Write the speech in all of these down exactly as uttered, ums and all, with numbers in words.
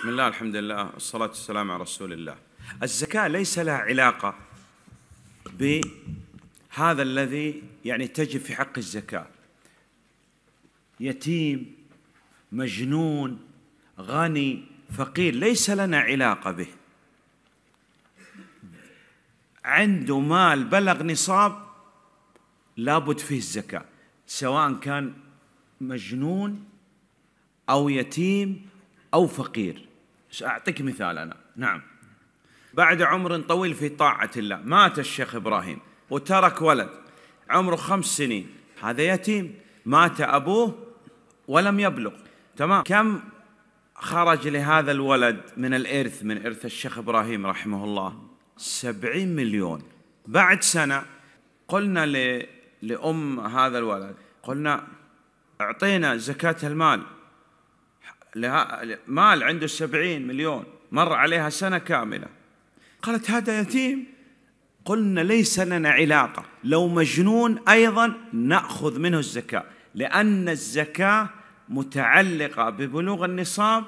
بسم الله الحمد لله والصلاة والسلام على رسول الله. الزكاة ليس لها علاقة بهذا الذي يعني تجب في حق الزكاة، يتيم، مجنون، غني، فقير، ليس لنا علاقة به. عنده مال بلغ نصاب لابد فيه الزكاة، سواء كان مجنون أو يتيم أو فقير. أعطيك مثال أنا، نعم، بعد عمر طويل في طاعة الله مات الشيخ إبراهيم وترك ولد عمره خمس سنين، هذا يتيم، مات أبوه ولم يبلغ، تمام، كم خرج لهذا الولد من الإرث، من إرث الشيخ إبراهيم رحمه الله؟ سبعين مليون. بعد سنة قلنا ل... لأم هذا الولد، قلنا أعطينا زكاة المال، مال عنده سبعين مليون، مر عليها سنة كاملة، قالت هذا يتيم. قلنا ليس لنا علاقة، لو مجنون أيضا نأخذ منه الزكاة، لأن الزكاة متعلقة ببلوغ النصاب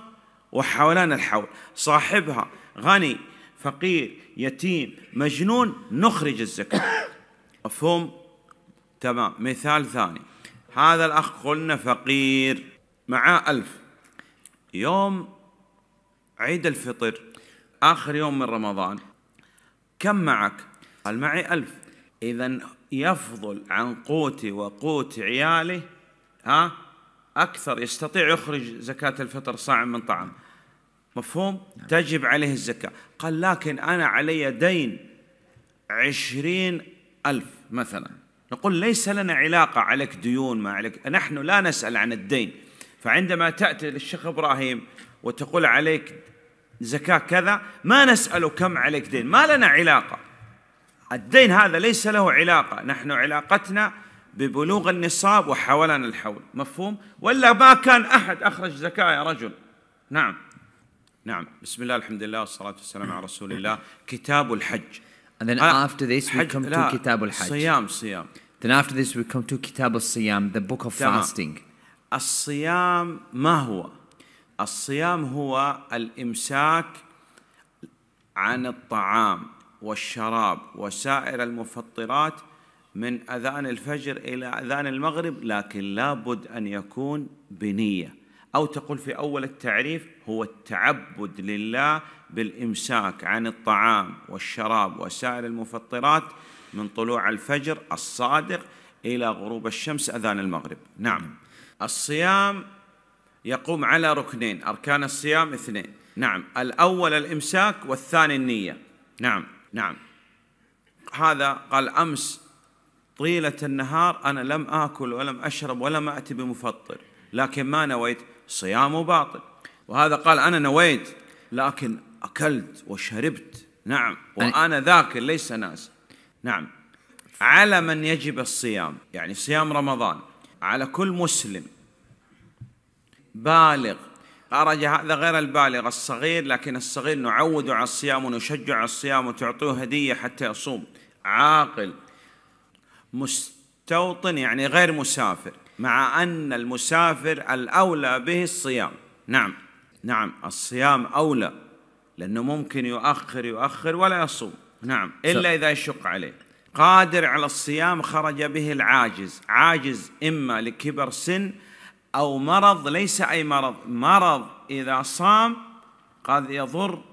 وحولان الحول. صاحبها غني، فقير، يتيم، مجنون، نخرج الزكاة. مفهوم؟ تمام. مثال ثاني، هذا الأخ قلنا فقير معاه ألف، يوم عيد الفطر آخر يوم من رمضان، كم معك؟ قال معي ألف. إذا يفضل عن قوتي وقوت عيالي، ها، أكثر، يستطيع يخرج زكاة الفطر صاع من طعام. مفهوم؟ تجب عليه الزكاة. قال لكن أنا علي دين عشرين ألف مثلا، نقول ليس لنا علاقة، عليك ديون ما عليك، نحن لا نسأل عن الدين. فعندما تأتي للشيخ إبراهيم وتقول عليك زكاة كذا، ما نسأله كم عليك دين، ما لنا علاقة، الدين هذا ليس له علاقة، نحن علاقتنا ببلوغ النصاب وحولان الحول. مفهوم؟ ولا ما كان أحد أخرج زكاة يا رجل. نعم نعم. بسم الله الحمد لله والصلاة والسلام على رسول الله. كتاب الحج. And then after this we come to كتاب الحج. صيام صيام. Then after this we come to كتاب الصيام, the book of fasting. الصيام ما هو؟ الصيام هو الإمساك عن الطعام والشراب وسائر المفطرات من أذان الفجر إلى أذان المغرب، لكن لابد أن يكون بنية، أو تقول في أول التعريف هو التعبد لله بالإمساك عن الطعام والشراب وسائر المفطرات من طلوع الفجر الصادق إلى غروب الشمس أذان المغرب. نعم. الصيام يقوم على ركنين، أركان الصيام اثنين، نعم، الأول الإمساك والثاني النية. نعم نعم. هذا قال أمس طيلة النهار أنا لم آكل ولم أشرب ولم أأتي بمفطر، لكن ما نويت، صيام باطل. وهذا قال أنا نويت لكن أكلت وشربت، نعم، وأنا ذاكر ليس ناس. نعم. على من يجب الصيام، يعني صيام رمضان على كل مسلم بالغ، خرج هذا غير البالغ، الصغير، لكن الصغير نعود على الصيام ونشجع على الصيام وتعطيه هدية حتى يصوم، عاقل، مستوطن يعني غير مسافر، مع أن المسافر الأولى به الصيام. نعم نعم، الصيام أولى، لأنه ممكن يؤخر يؤخر ولا يصوم، نعم، إلا إذا يشق عليه. قادر على الصيام خرج به العاجز، عاجز إما لكبر سن أو مرض، ليس أي مرض، مرض إذا صام قد يضر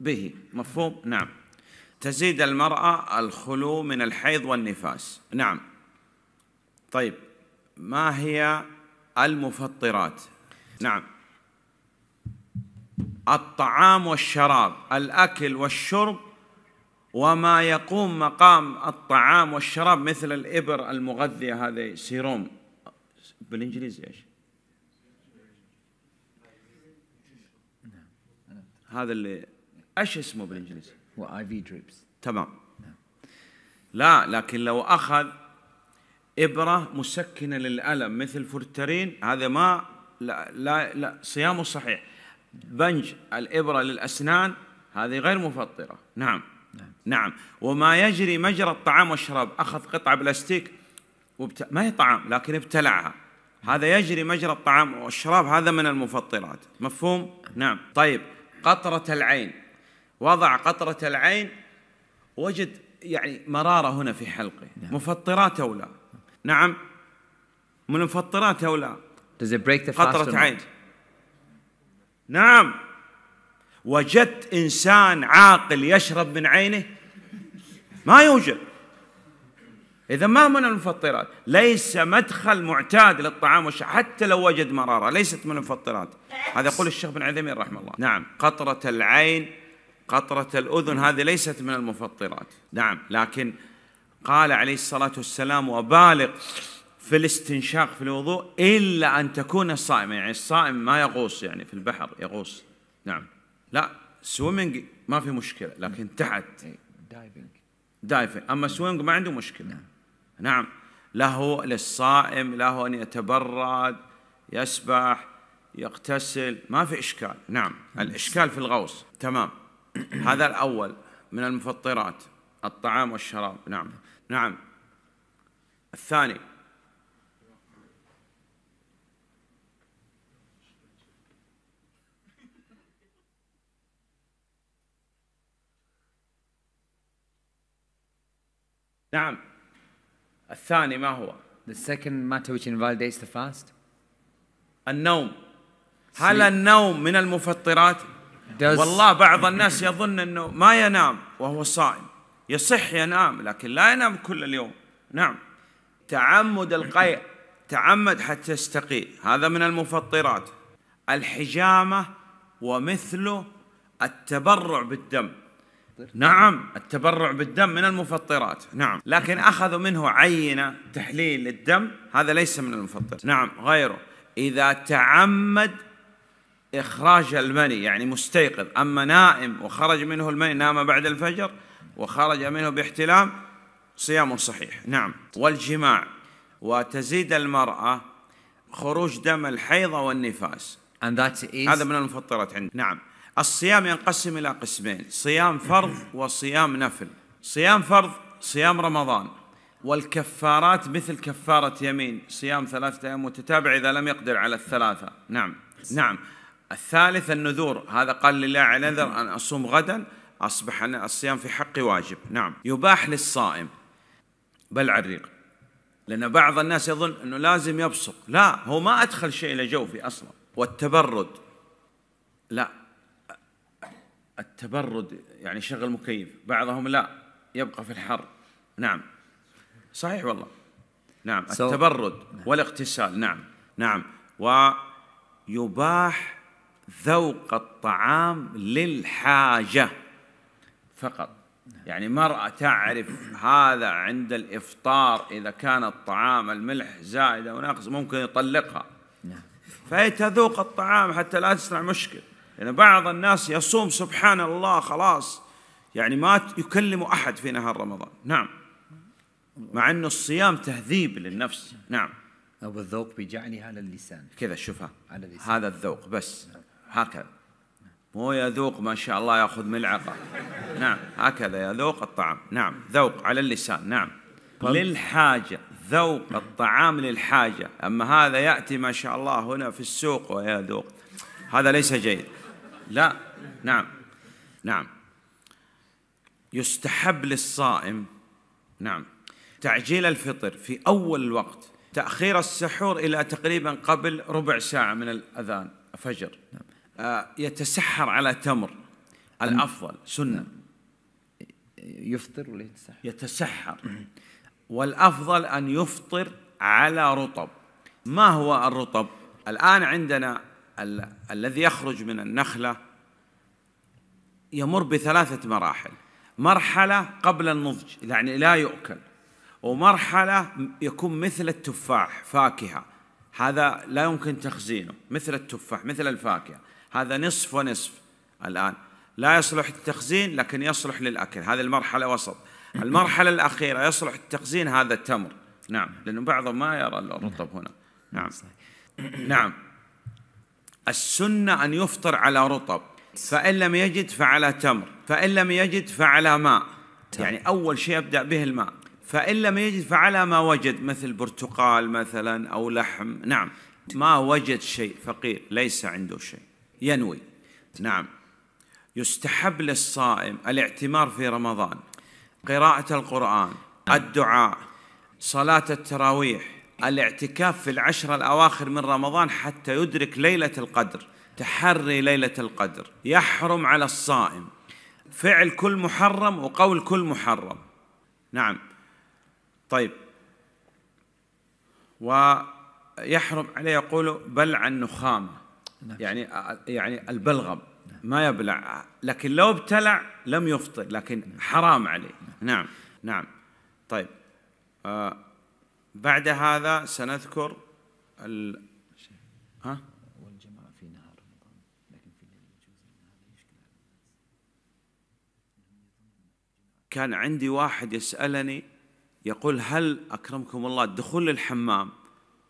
به. مفهوم؟ نعم. تزيد المرأة الخلو من الحيض والنفاس. نعم. طيب، ما هي المفطرات؟ نعم، الطعام والشراب، الأكل والشرب وما يقوم مقام الطعام والشراب، مثل الإبر المغذية هذه، سيروم بالإنجليزي إيش؟ هذا اللي إيش اسمه بالإنجليزي؟ هو آي في دريبس. تمام. لا، لكن لو أخذ إبرة مسكنة للألم مثل فورترين، هذا ما لا لا, لا صيامه صحيح. بنج الإبرة للأسنان هذه غير مفطرة. نعم نعم. وما يجري مجرى الطعام والشراب، أخذ قطعة بلاستيك وبت... ما هي طعام لكن ابتلعها، هذا يجري مجرى الطعام والشراب، هذا من المفطرات. مفهوم؟ نعم. طيب قطرة العين، وضع قطرة العين وجد يعني مرارة هنا في حلقه، مفطرات أو لا؟ نعم من المفطرات أو لا؟ قطرة عين. نعم. وجدت إنسان عاقل يشرب من عينه؟ ما يوجد. إذا ما من المفطرات، ليس مدخل معتاد للطعام والشراب، حتى لو وجد مرارة ليست من المفطرات. هذا يقول الشيخ بن عثيمين رحمه الله. نعم. قطرة العين، قطرة الأذن، هذه ليست من المفطرات. نعم. لكن قال عليه الصلاة والسلام وبالغ في الاستنشاق في الوضوء إلا أن تكون صائما، يعني الصائم ما يغوص يعني في البحر يغوص. نعم. لا سويمنج ما في مشكلة، لكن تحت دايفنج دايفنج، أما سويمنج ما عنده مشكلة. نعم. نعم له، للصائم له أن يتبرد، يسبح، يغتسل، ما في إشكال. نعم. الإشكال في الغوص. تمام. هذا الأول من المفطرات الطعام والشراب. نعم. نعم. الثاني نعم الثاني ما هو؟ The second matter which invalidates the fast. النوم. هل النوم من المفطرات؟ والله بعض الناس يظن أنه ما ينام وهو صائم، يصح ينام لكن لا ينام كل اليوم. نعم. تعمد القيء، تعمد حتى يستقي، هذا من المفطرات. الحجامة ومثله، التبرع بالدم. نعم التبرع بالدم من المفطرات. نعم. لكن أخذوا منه عينة تحليل الدم، هذا ليس من المفطرات. نعم. غيره إذا تعمد إخراج المني، يعني مستيقظ، أما نائم وخرج منه المني، نام بعد الفجر وخرج منه باحتلام، صيام صحيح. نعم. والجماع، وتزيد المرأة خروج دم الحيض والنفاس، هذا من المفطرات عندنا. نعم. الصيام ينقسم إلى قسمين، صيام فرض وصيام نفل. صيام فرض صيام رمضان، والكفارات مثل كفارة يمين، صيام ثلاثة أيام متتابعة إذا لم يقدر على الثلاثة. نعم. نعم. الثالث النذور، هذا قال لله على نذر أن أصوم غدا، أصبح الصيام في حقي واجب. نعم. يباح للصائم بلع الريق، لأن بعض الناس يظن أنه لازم يبصق، لا هو ما أدخل شيء إلى جوفي أصلا. والتبرد، لا التبرد يعني شغل مكيف، بعضهم لا يبقى في الحر. نعم صحيح والله. نعم التبرد والاغتسال. نعم. نعم. ويباح ذوق الطعام للحاجة فقط، يعني مرأة تعرف هذا عند الإفطار إذا كان الطعام الملح زائد أو ناقص ممكن يطلقها، فيتذوق الطعام حتى لا تصنع مشكل. لأن يعني بعض الناس يصوم سبحان الله خلاص، يعني ما يكلم أحد في نهار رمضان. نعم. مع أنه الصيام تهذيب للنفس. نعم. أو الذوق بجعلها على اللسان كذا، شوفها على اللسان. هذا الذوق بس هكذا، مو يذوق ما شاء الله يأخذ ملعقة. نعم هكذا يذوق الطعام. نعم ذوق على اللسان. نعم للحاجة، ذوق الطعام للحاجة. أما هذا يأتي ما شاء الله هنا في السوق ويذوق، هذا ليس جيد. لا. نعم. نعم. يستحب للصائم نعم تعجيل الفطر في أول الوقت، تأخير السحور إلى تقريبا قبل ربع ساعة من الأذان فجر. آه يتسحر على تمر الأفضل سنة، يفطر ولا يتسحر؟ يتسحر. والأفضل أن يفطر على رطب. ما هو الرطب؟ الآن عندنا ال الذي يخرج من النخلة يمر بثلاثة مراحل، مرحلة قبل النضج يعني لا يؤكل، ومرحلة يكون مثل التفاح فاكهة، هذا لا يمكن تخزينه مثل التفاح مثل الفاكهة، هذا نصف ونصف، الآن لا يصلح التخزين لكن يصلح للأكل، هذه المرحلة وسط. المرحلة الأخيرة يصلح التخزين، هذا التمر. نعم لأنه بعضهم ما يرى الرطب هنا. نعم. نعم السنة أن يفطر على رطب، فإن لم يجد فعلى تمر، فإن لم يجد فعلى ماء، يعني أول شيء يبدأ به الماء. فإن لم يجد فعلى ما وجد، مثل برتقال مثلا أو لحم. نعم، ما وجد شيء، فقير ليس عنده شيء، ينوي. نعم، يستحب للصائم الاعتمار في رمضان، قراءة القرآن، الدعاء، صلاة التراويح، الاعتكاف في العشر الأواخر من رمضان حتى يدرك ليلة القدر، تحري ليلة القدر. يحرم على الصائم فعل كل محرم وقول كل محرم. نعم، طيب، ويحرم عليه يقول بلع النخامة، يعني يعني البلغم ما يبلع، لكن لو ابتلع لم يفطر، لكن حرام عليه. نعم نعم طيب، آه بعد هذا سنذكر ال ها والجماعة في نهار رمضان، لكن في الليل يجوز. كان عندي واحد يسألني يقول هل أكرمكم الله الدخول للحمام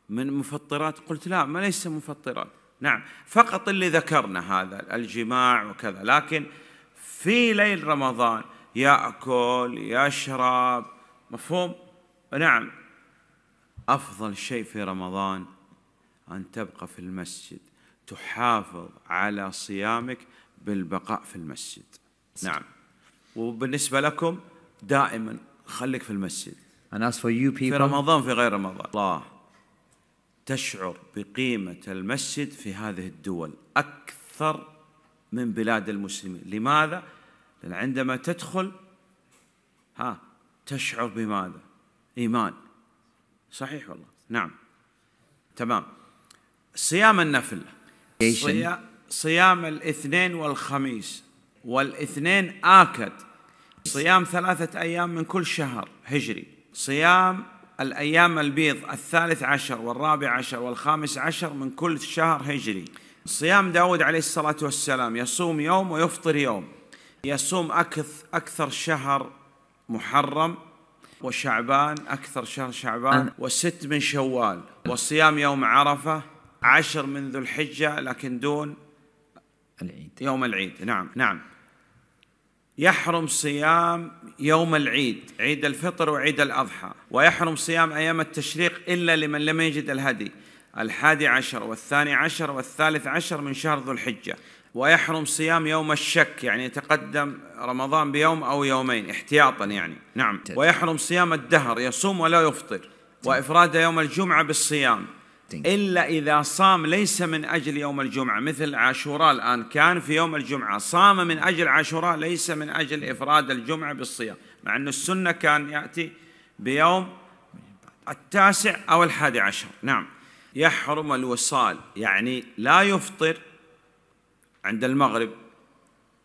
من مفطرات؟ قلت لا، ما ليس مفطرات. نعم، فقط اللي ذكرنا هذا الجماع وكذا، لكن في ليل رمضان يأكل يشرب، مفهوم؟ نعم. أفضل شيء في رمضان أن تبقى في المسجد، تحافظ على صيامك بالبقاء في المسجد. نعم، وبالنسبة لكم دائما خليك في المسجد. في رمضان في غير رمضان. الله، تشعر بقيمة المسجد في هذه الدول أكثر من بلاد المسلمين. لماذا؟ لأن عندما تدخل ها تشعر بماذا؟ إيمان. صحيح والله. نعم، تمام. صيام النفل، صيام الاثنين والخميس، والاثنين آكد، صيام ثلاثة أيام من كل شهر هجري، صيام الأيام البيض الثالث عشر والرابع عشر والخامس عشر من كل شهر هجري، صيام داود عليه الصلاة والسلام، يصوم يوم ويفطر يوم، يصوم أكثر شهر محرم، وشعبان أكثر شهر شعبان، وست من شوال، وصيام يوم عرفة، عشر من ذو الحجة لكن دون العيد، يوم العيد. نعم نعم يحرم صيام يوم العيد، عيد الفطر وعيد الأضحى، ويحرم صيام أيام التشريق إلا لمن لم يجد الهدي، الحادي عشر والثاني عشر والثالث عشر من شهر ذو الحجة، ويحرم صيام يوم الشك، يعني يتقدم رمضان بيوم أو يومين احتياطا يعني. نعم، ويحرم صيام الدهر، يصوم ولا يفطر، وإفراد يوم الجمعة بالصيام إلا إذا صام ليس من أجل يوم الجمعة، مثل عاشوراء الآن كان في يوم الجمعة، صام من أجل عاشوراء ليس من أجل إفراد الجمعة بالصيام، مع أن السنة كان يأتي بيوم التاسع أو الحادي عشر. نعم، يحرم الوصال، يعني لا يفطر عند المغرب،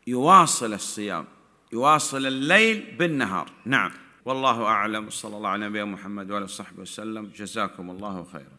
يواصل الصيام، يواصل الليل بالنهار. نعم، والله أعلم، صلى الله على نبينا محمد وعلى آله وصحبه وسلم. جزاكم الله خيرا.